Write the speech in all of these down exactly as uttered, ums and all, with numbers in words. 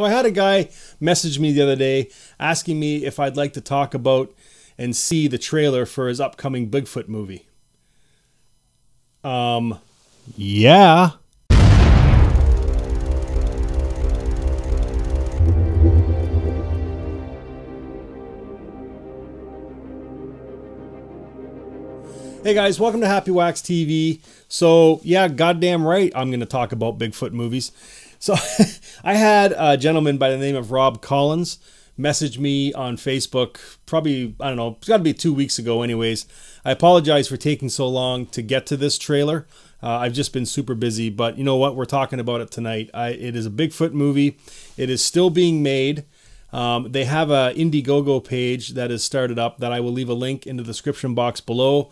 So I had a guy message me the other day asking me if I'd like to talk about and see the trailer for his upcoming Bigfoot movie. Um, yeah. Hey guys, welcome to Happy Wax T V. So yeah, goddamn right, I'm going to talk about Bigfoot movies. So I had a gentleman by the name of Rob Collins message me on Facebook, probably, I don't know, it's got to be two weeks ago anyways. I apologize for taking so long to get to this trailer. Uh, I've just been super busy, but you know what? We're talking about it tonight. I, it is a Bigfoot movie. It is still being made. Um, they have an Indiegogo page that is started up that I will leave a link in the description box below.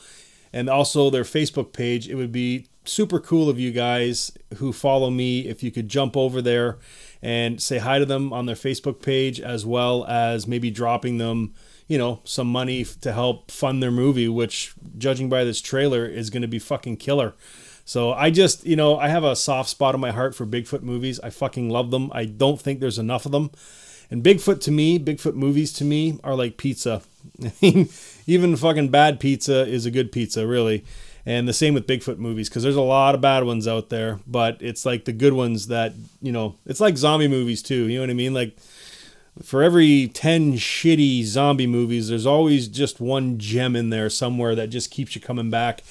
And also their Facebook page. It would be super cool of you guys who follow me if you could jump over there and say hi to them on their Facebook page, as well as maybe dropping them, you know, some money to help fund their movie, which, judging by this trailer, is going to be fucking killer. So I just, you know, I have a soft spot in my heart for Bigfoot movies. I fucking love them. I don't think there's enough of them. And Bigfoot to me, Bigfoot movies to me are like pizza. I mean, even fucking bad pizza is a good pizza, really. And the same with Bigfoot movies, because there's a lot of bad ones out there, but it's like the good ones that, you know, it's like zombie movies too. You know what I mean? Like for every ten shitty zombie movies, there's always just one gem in there somewhere that just keeps you coming back.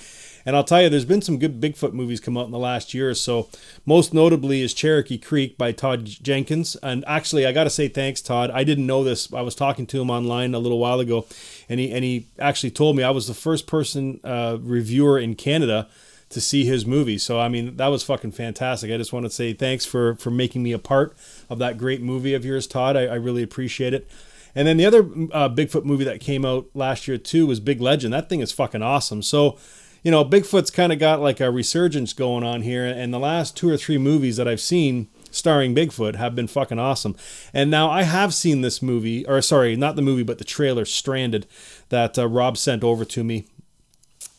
And I'll tell you, there's been some good Bigfoot movies come out in the last year or so. Most notably is Cherokee Creek by Todd Jenkins. And actually, I got to say thanks, Todd. I didn't know this. I was talking to him online a little while ago, and he, and he actually told me I was the first person uh, reviewer in Canada to see his movie. So, I mean, that was fucking fantastic. I just want to say thanks for, for making me a part of that great movie of yours, Todd. I, I really appreciate it. And then the other uh, Bigfoot movie that came out last year, too, was Big Legend. That thing is fucking awesome. So, you know, Bigfoot's kind of got like a resurgence going on here, and the last two or three movies that I've seen starring Bigfoot have been fucking awesome. And now I have seen this movie, or sorry, not the movie, but the trailer, Stranded, that uh, Rob sent over to me.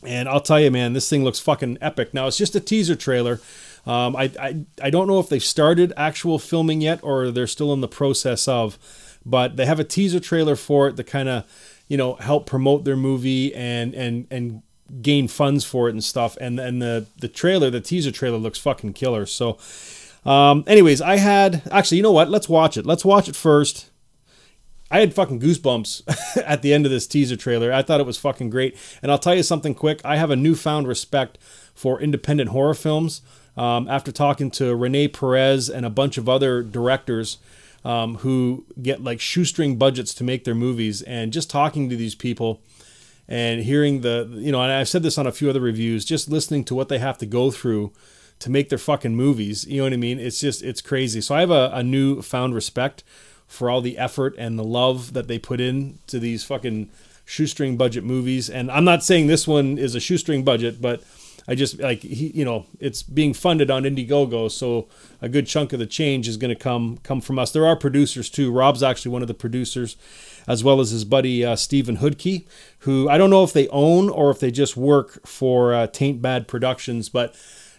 And I'll tell you, man, this thing looks fucking epic. Now, it's just a teaser trailer. Um, I, I, I don't know if they've started actual filming yet or they're still in the process of, but they have a teaser trailer for it to kind of, you know, help promote their movie and, and, and, gain funds for it and stuff. And and the the trailer, the teaser trailer, looks fucking killer. So um anyways, I had actually, you know what, let's watch it let's watch it first. I had fucking goosebumps at the end of this teaser trailer. I thought it was fucking great. And I'll tell you something quick, I have a newfound respect for independent horror films um after talking to Renee Perez and a bunch of other directors um who get like shoestring budgets to make their movies, and just talking to these people and hearing the, you know, and I've said this on a few other reviews, just listening to what they have to go through to make their fucking movies. You know what I mean? It's just, it's crazy. So I have a, a newfound respect for all the effort and the love that they put in to these fucking shoestring budget movies. And I'm not saying this one is a shoestring budget, but I just like, he, you know, it's being funded on Indiegogo. So a good chunk of the change is going to come, come from us. There are producers too. Rob's actually one of the producers, as well as his buddy, uh, Stephen Hoodkey, who I don't know if they own or if they just work for uh, Taint Bad Productions. But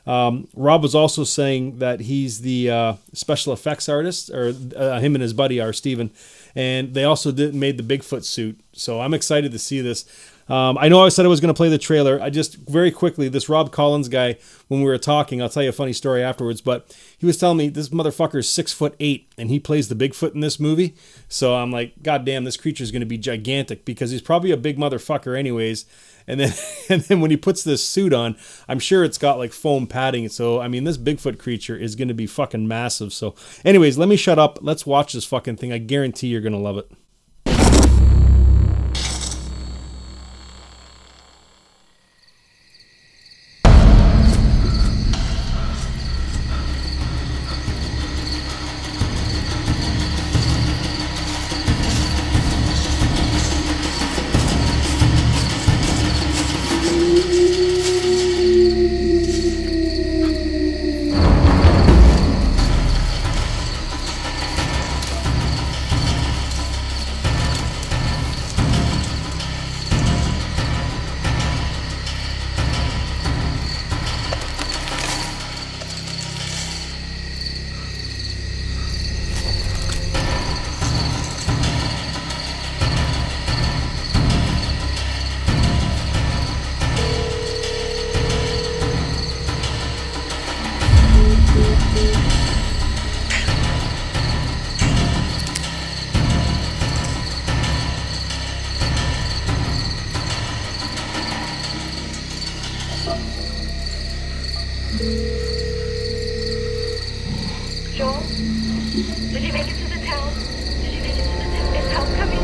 um, Rob was also saying that he's the uh, special effects artist, or uh, him and his buddy are Stephen. And they also did, made the Bigfoot suit. So I'm excited to see this. Um, I know I said I was going to play the trailer. I just very quickly, this Rob Collins guy, when we were talking, I'll tell you a funny story afterwards, but he was telling me this motherfucker is six foot eight and he plays the Bigfoot in this movie. So I'm like, God damn, this creature is going to be gigantic, because he's probably a big motherfucker anyways. And then, and then when he puts this suit on, I'm sure it's got like foam padding. So, I mean, this Bigfoot creature is going to be fucking massive. So anyways, let me shut up. Let's watch this fucking thing. I guarantee you're going to love it. Did you make it to the town? Did you make it to the town? Is help coming?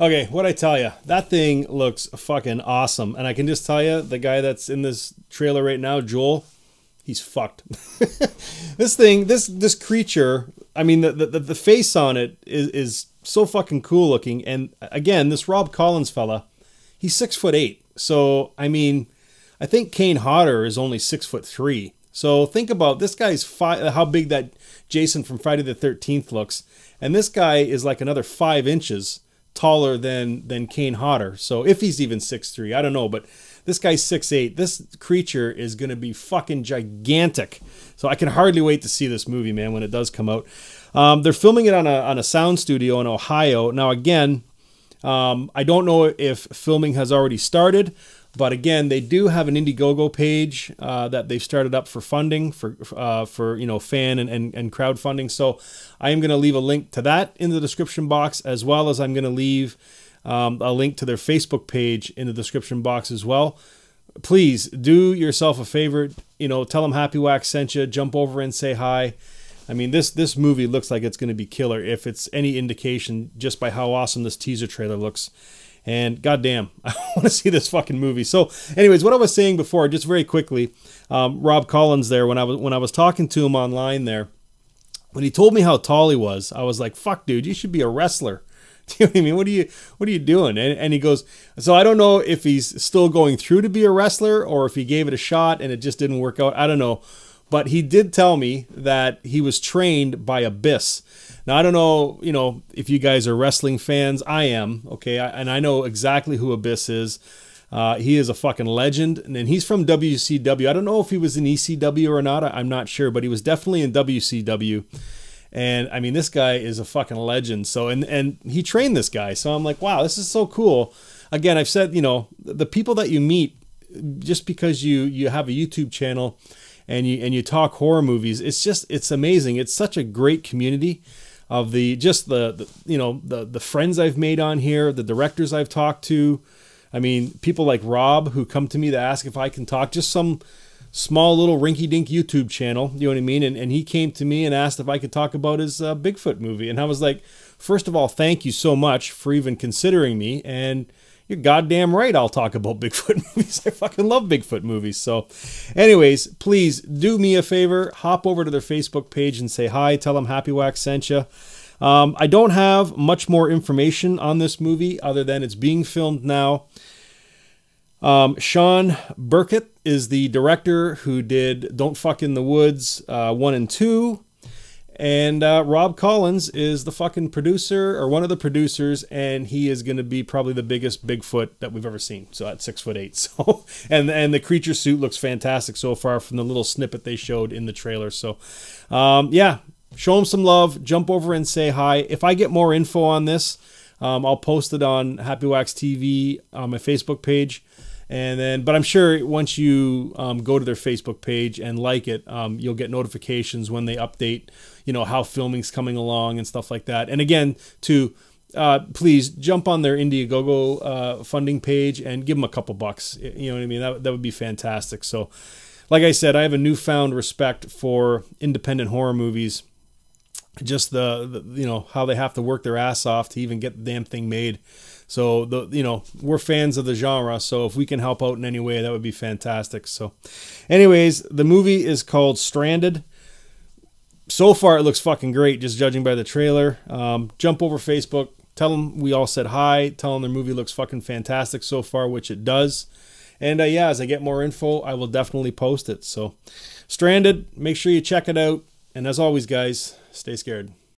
Okay, what'd I tell you? That thing looks fucking awesome. And I can just tell you, the guy that's in this trailer right now, Joel, he's fucked. This thing, this this creature, I mean, the, the, the face on it is, is so fucking cool looking. And again, this Rob Collins fella, he's six foot eight. So, I mean, I think Kane Hodder is only six foot three. So think about this guy's five, how big that Jason from Friday the thirteenth looks. And this guy is like another five inches taller than than Kane Hodder. So if he's even six three, I don't know, but this guy's six eight. This creature is going to be fucking gigantic. So I can hardly wait to see this movie, man, when it does come out. Um, they're filming it on a, on a sound studio in Ohio. Now, again, um, I don't know if filming has already started, but again, they do have an Indiegogo page uh, that they've started up for funding, for, uh, for you know, fan and, and, and crowdfunding. So I am going to leave a link to that in the description box, as well as I'm going to leave um, a link to their Facebook page in the description box as well. Please do yourself a favor. You know, tell them Happy Wax sent you. Jump over and say hi. I mean, this, this movie looks like it's going to be killer, if it's any indication just by how awesome this teaser trailer looks. And goddamn, I want to see this fucking movie. So anyways, what I was saying before, just very quickly, um, Rob Collins there, when I was when I was talking to him online there, when he told me how tall he was, I was like, fuck, dude, you should be a wrestler. Do you know what I mean? What are you, what are you doing? And, and he goes, so I don't know if he's still going through to be a wrestler or if he gave it a shot and it just didn't work out. I don't know. But he did tell me that he was trained by Abyss. Now, I don't know, you know, if you guys are wrestling fans. I am, okay? I, and I know exactly who Abyss is. Uh, he is a fucking legend. And then he's from W C W. I don't know if he was in E C W or not. I, I'm not sure. But he was definitely in W C W. And, I mean, this guy is a fucking legend. So, and, and he trained this guy. So I'm like, wow, this is so cool. Again, I've said, you know, the people that you meet, just because you, you have a YouTube channel and you and you talk horror movies, it's just, it's amazing. It's such a great community of the just the, the you know the the friends I've made on here, the directors I've talked to. I mean, people like Rob who come to me to ask if I can talk, just some small little rinky-dink YouTube channel, you know what I mean? And, and he came to me and asked if I could talk about his uh, Bigfoot movie. And I was like, first of all, thank you so much for even considering me, and you're goddamn right I'll talk about Bigfoot movies. I fucking love Bigfoot movies. So anyways, please do me a favor. Hop over to their Facebook page and say hi. Tell them Happy Wax sent you. Um, I don't have much more information on this movie other than it's being filmed now. Um, Sean Burkett is the director who did Don't Fuck in the Woods uh, one and two. And uh, Rob Collins is the fucking producer, or one of the producers, and he is going to be probably the biggest Bigfoot that we've ever seen. So at six foot eight. So and and the creature suit looks fantastic so far from the little snippet they showed in the trailer. So um, yeah, show them some love. Jump over and say hi. If I get more info on this, um, I'll post it on Happy Wax T V on my Facebook page. And then, but I'm sure once you um, go to their Facebook page and like it, um, you'll get notifications when they update, you know, how filming's coming along and stuff like that. And again, to uh, please jump on their Indiegogo uh, funding page and give them a couple bucks. You know what I mean? That, that would be fantastic. So, like I said, I have a newfound respect for independent horror movies. Just the, the, you know, how they have to work their ass off to even get the damn thing made. So, the you know, we're fans of the genre, so if we can help out in any way, that would be fantastic. So, anyways, the movie is called Stranded. So far, it looks fucking great, just judging by the trailer. Um, jump over Facebook. Tell them we all said hi. Tell them their movie looks fucking fantastic so far, which it does. And, uh, yeah, as I get more info, I will definitely post it. So, Stranded, make sure you check it out. And as always, guys, stay scared.